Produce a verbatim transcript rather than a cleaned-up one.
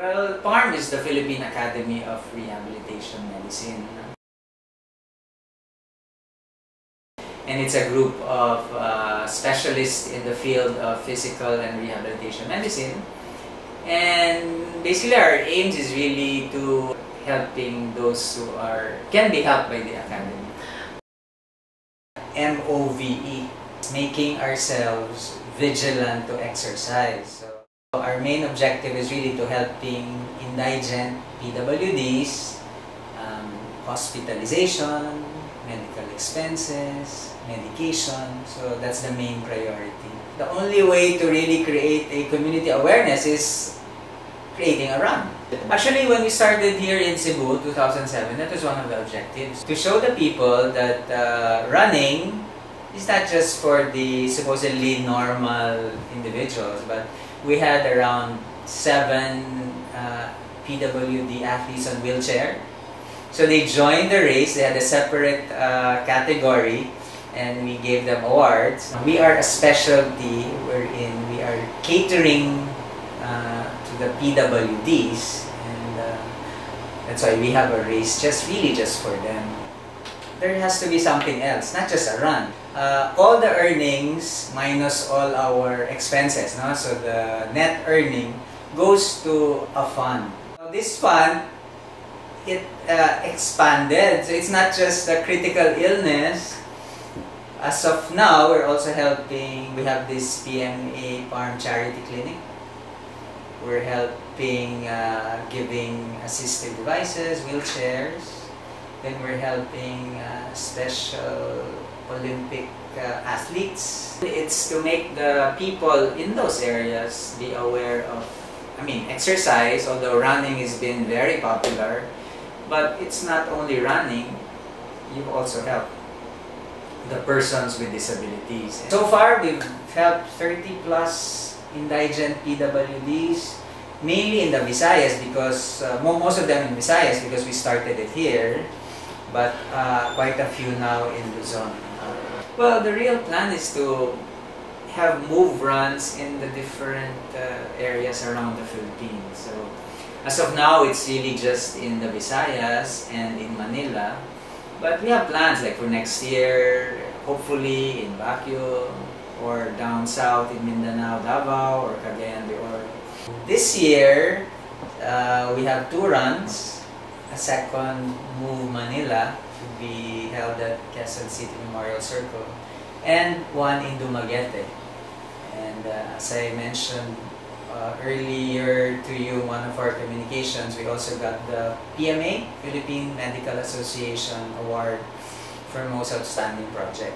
Well, PARM is the Philippine Academy of Rehabilitation Medicine. And it's a group of uh, specialists in the field of physical and rehabilitation medicine. And basically our aims is really to helping those who are can be helped by the Academy. M O V E, making ourselves vigilant to exercise. So our main objective is really to helping indigent P W Ds, um, hospitalization, medical expenses, medication. So that's the main priority. The only way to really create a community awareness is creating a run. Actually, when we started here in Cebu two thousand seven, that was one of the objectives. To show the people that uh, running is not just for the supposedly normal individuals, but we had around seven uh, P W D athletes on wheelchair. So they joined the race, they had a separate uh, category, and we gave them awards. We are a specialty wherein we are catering uh, to the P W Ds, and uh, that's why we have a race just really just for them. There has to be something else, not just a run. Uh, all the earnings minus all our expenses, no? So the net earning goes to a fund. Now this fund, it uh, expanded, so it's not just a critical illness. As of now, we're also helping, we have this P M A PARM charity clinic. We're helping uh, giving assistive devices, wheelchairs. Then we're helping uh, special Olympic uh, athletes. It's to make the people in those areas be aware of, I mean, exercise, although running has been very popular, but it's not only running, you also help the persons with disabilities. So far, we've helped thirty plus indigent P W Ds, mainly in the Visayas, because uh, most of them in Visayas because we started it here, but uh, quite a few now in Luzon. Well, the real plan is to have MOVE runs in the different uh, areas around the Philippines. So, as of now, it's really just in the Visayas and in Manila. But we have plans like for next year, hopefully in Baguio, or down south in Mindanao, Davao, or Cagayan de Oro. This year, uh, we have two runs. A second MOVE Manila to be held at Quezon City Memorial Circle, and one in Dumaguete. And uh, as I mentioned uh, earlier to you, one of our communications, we also got the P M A, Philippine Medical Association Award for Most Outstanding Project.